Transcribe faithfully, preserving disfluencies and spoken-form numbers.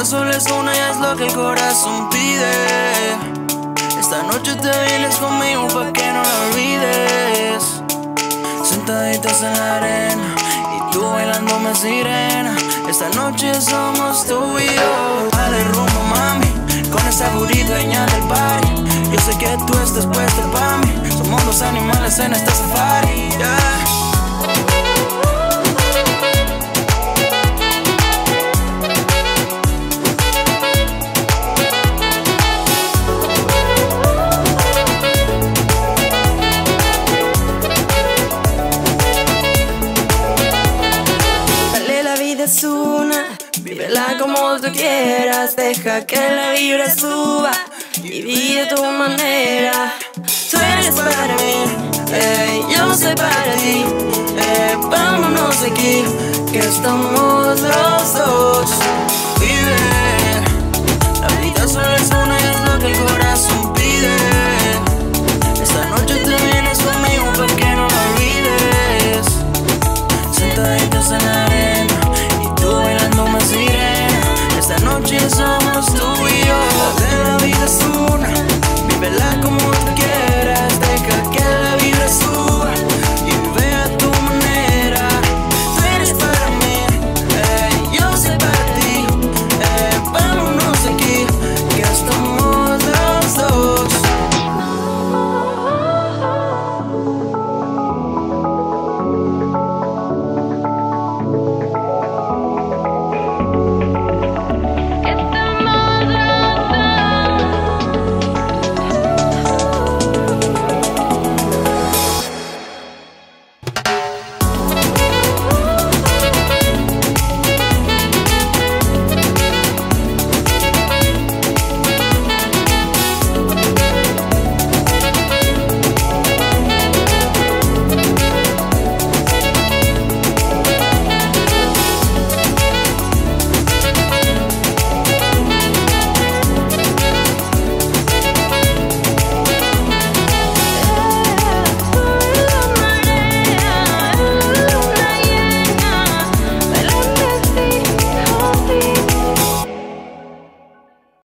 tan solo es una y es lo que el corazón pide. Esta noche te vienes conmigo pa' que no la olvides. Sentaditos en la arena y tú bailándome sirena. Esta noche somos tú y yo. Dale rumbo, mami, con esa booty dueña del party. Yo sé que tú estás puesta pa' mí. Somos los animales en este safari, yeah. Es una, vívela como tú quieras, deja que la vibra suba y vive tu manera. Tú eres para mí, eh, yo soy para ti, eh, vámonos de aquí, que estamos los dos. Vive, la vida solo es